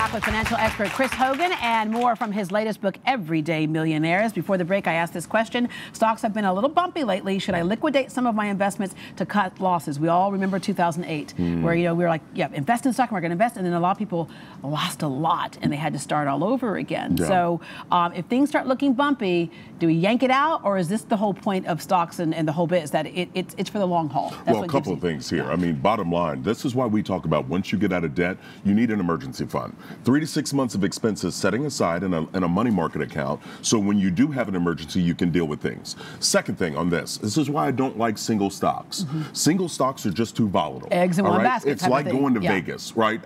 back with financial expert Chris Hogan and more from his latest book, Everyday Millionaires. Before the break, I asked this question. Stocks have been a little bumpy lately. Should I liquidate some of my investments to cut losses? We all remember 2008, where, you know, we were like, yeah, invest in the stock market, invest. And then a lot of people lost a lot and they had to start all over again. Yeah. So if things start looking bumpy, do we yank it out? Or is this the whole point of stocks and the whole bit is that it's for the long haul? That's well, a couple of things here. I mean, bottom line, this is why we talk about once you get out of debt, you need an emergency fund. 3 to 6 months of expenses setting aside in a money market account, so when you do have an emergency, you can deal with things. Second thing on this, this is why I don't like single stocks. Single stocks are just too volatile. Eggs in one basket. It's like going to Vegas, right?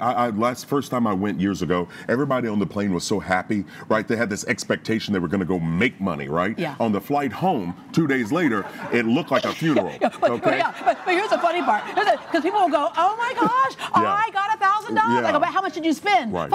First time I went years ago, everybody on the plane was so happy, right? They had this expectation they were going to go make money, right? Yeah. On the flight home, 2 days later, it looked like a funeral. But here's the funny part, because people will go, oh my gosh, I got $1,000. I go, but how much did you spend? $5,000.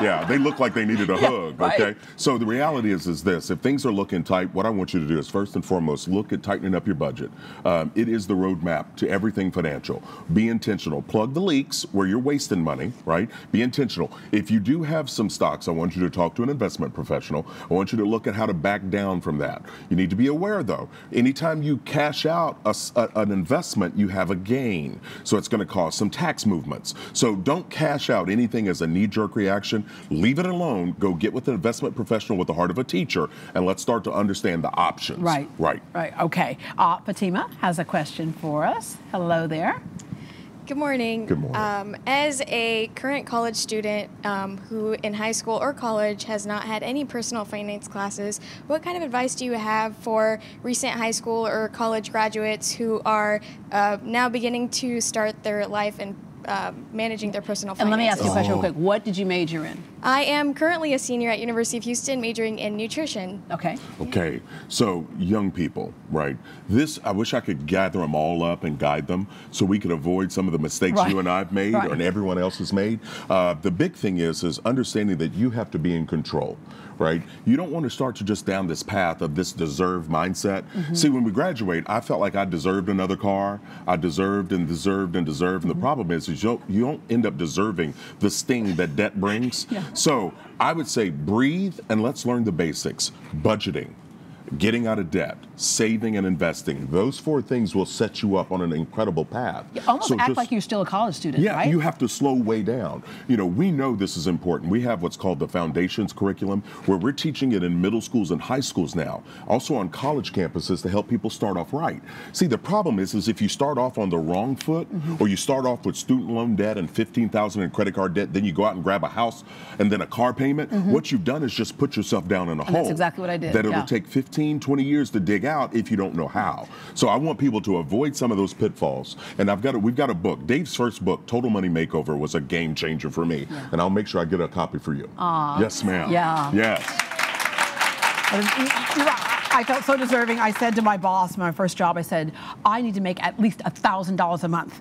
Yeah, they look like they needed a hug. Okay, so the reality is this: if things are looking tight, what I want you to do is first and foremost look at tightening up your budget. It is the roadmap to everything financial. Be intentional. Plug the leaks where you're wasting money. Right. Be intentional. If you do have some stocks, I want you to talk to an investment professional. I want you to look at how to back down from that. You need to be aware though. Anytime you cash out an investment, you have a gain. So it's going to cause some tax movements. So don't cash out anything as a knee-jerk reaction. Leave it alone. Go get with an investment professional with the heart of a teacher, and let's start to understand the options. Right. Okay. Fatima has a question for us. Hello there. Good morning. Good morning. As a current college student who in high school or college has not had any personal finance classes, what kind of advice do you have for recent high school or college graduates who are now beginning to start their life and managing their personal finances? And let me ask you a question real quick. What did you major in? I am currently a senior at University of Houston, majoring in nutrition. Okay. Okay. So young people, right? This, I wish I could gather them all up and guide them so we could avoid some of the mistakes you and I've made or everyone else has made. The big thing is understanding that you have to be in control, right? You don't want to start to just down this path of this deserve mindset. See, when we graduate, I felt like I deserved another car. I deserved and deserved and deserved. And the problem is you don't end up deserving the sting that debt brings. So I would say breathe and let's learn the basics. Budgeting, getting out of debt, saving and investing. Those four things will set you up on an incredible path. You almost act like you're still a college student, right? Yeah, you have to slow way down. You know, we know this is important. We have what's called the foundations curriculum where we're teaching it in middle schools and high schools now, also on college campuses to help people start off right. See, the problem is if you start off on the wrong foot or you start off with student loan debt and $15,000 in credit card debt, then you go out and grab a house and then a car payment, what you've done is just put yourself down in a hole. That's exactly what I did. That it'll take 15-20 years to dig out if you don't know how. So I want people to avoid some of those pitfalls. And we've got a book. Dave's first book, Total Money Makeover, was a game changer for me. And I'll make sure I get a copy for you. Yes, ma'am. Yes. I felt so deserving. I said to my boss, my first job, I said, I need to make at least $1,000 a month.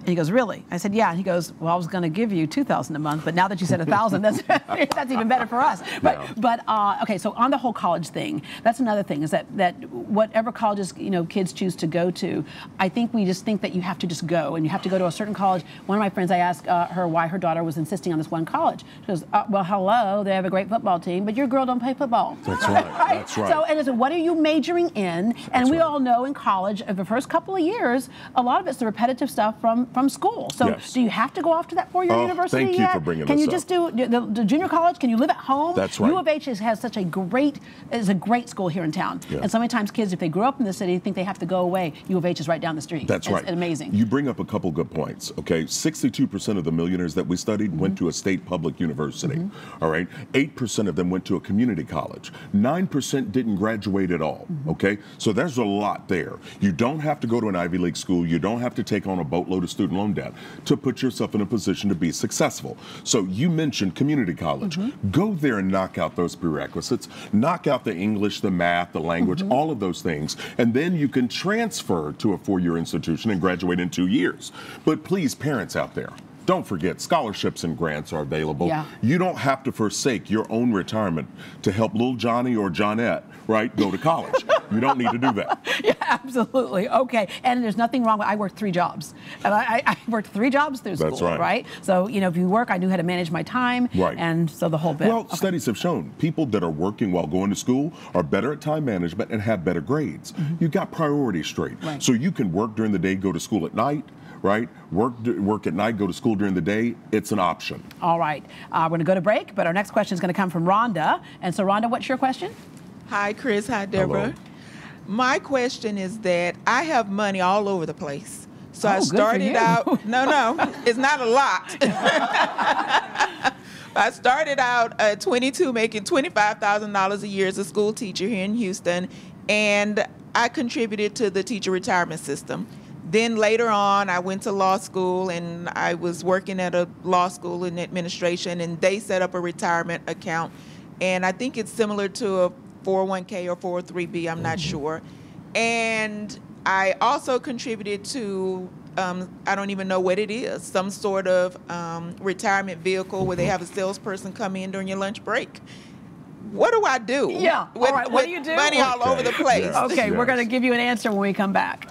And he goes, really? I said, yeah. And he goes, well, I was going to give you $2,000 a month, but now that you said $1,000, that's even better for us. But, okay, so on the whole college thing, that's another thing is that whatever colleges kids choose to go to, I think we just think that you have to just go and you have to go to a certain college. One of my friends, I asked her why her daughter was insisting on this one college. She goes, well, hello, they have a great football team, but your girl don't play football. That's right. That's right. So, and so what are you majoring in? That's we all know in college, the first couple of years, a lot of it's the repetitive stuff from school. So do you have to go off to that four-year university yet? Thank you for bringing this up. Can you just do the junior college? Can you live at home? That's right. U of H has such is a great school here in town. And so many times kids, if they grew up in the city, think they have to go away. U of H is right down the street. That's right. It's amazing. You bring up a couple good points, okay? 62% of the millionaires that we studied went to a state public university, all right? 8% of them went to a community college. 9% didn't graduate at all, okay? So there's a lot there. You don't have to go to an Ivy League school. You don't have to take on a boatload of student loan debt to put yourself in a position to be successful. So you mentioned community college. Go there and knock out those prerequisites. Knock out the English, the math, the language, all of those things. And then you can transfer to a four-year institution and graduate in 2 years. But please, parents out there, don't forget, scholarships and grants are available. You don't have to forsake your own retirement to help little Johnny or Johnette, right, go to college. You don't need to do that. Yeah, absolutely. Okay. And there's nothing wrong with, I worked three jobs. And I worked three jobs through school, right? So, you know, if you work, I knew how to manage my time. Right. And so the whole bit. Well, studies have shown people that are working while going to school are better at time management and have better grades. Mm-hmm. You got priorities straight. Right. So you can work during the day, go to school at night, right? Work at night, go to school during the day. It's an option. All right. We're going to go to break, but our next question is going to come from Rhonda. And so, Rhonda, what's your question? Hi, Chris. Hi, Deborah. Hello. My question is that I have money all over the place. So I started out, no, it's not a lot. I started out at 22 making $25,000 a year as a school teacher here in Houston, and I contributed to the teacher retirement system. Then later on, I went to law school, and I was working at a law school in administration, and they set up a retirement account. And I think it's similar to a 401k or 403b, I'm not sure. And I also contributed to, I don't even know what it is, some sort of retirement vehicle where they have a salesperson come in during your lunch break. What do I do? Yeah, all right, what do you do? Money all over the place. Yes. Okay, we're going to give you an answer when we come back.